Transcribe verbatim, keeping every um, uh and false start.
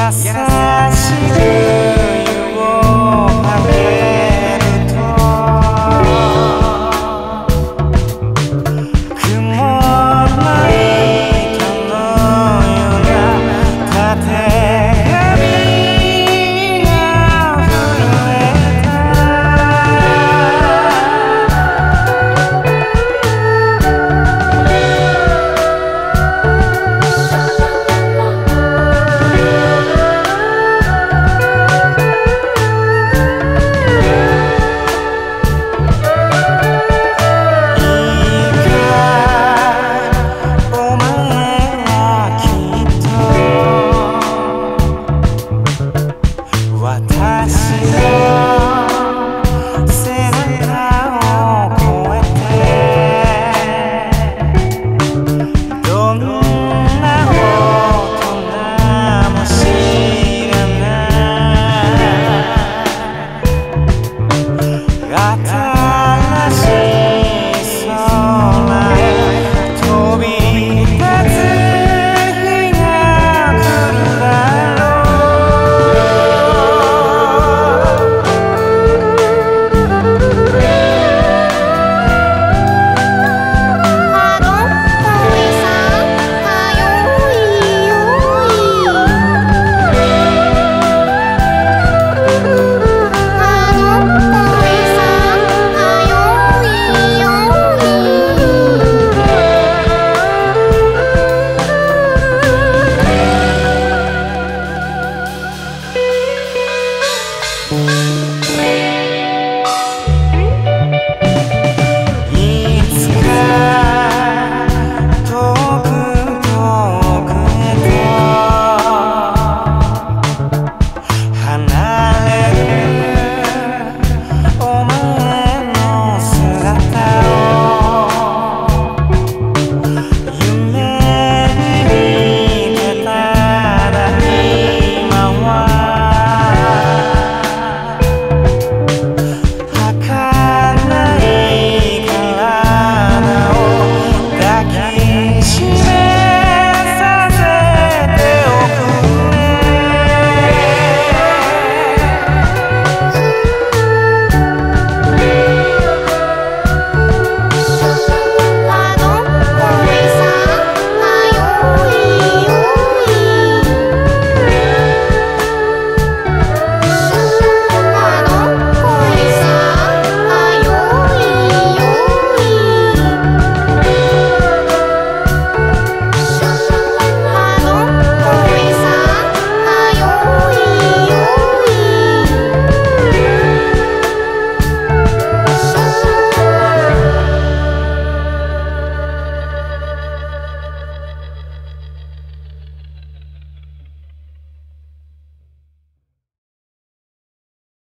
yes, yes.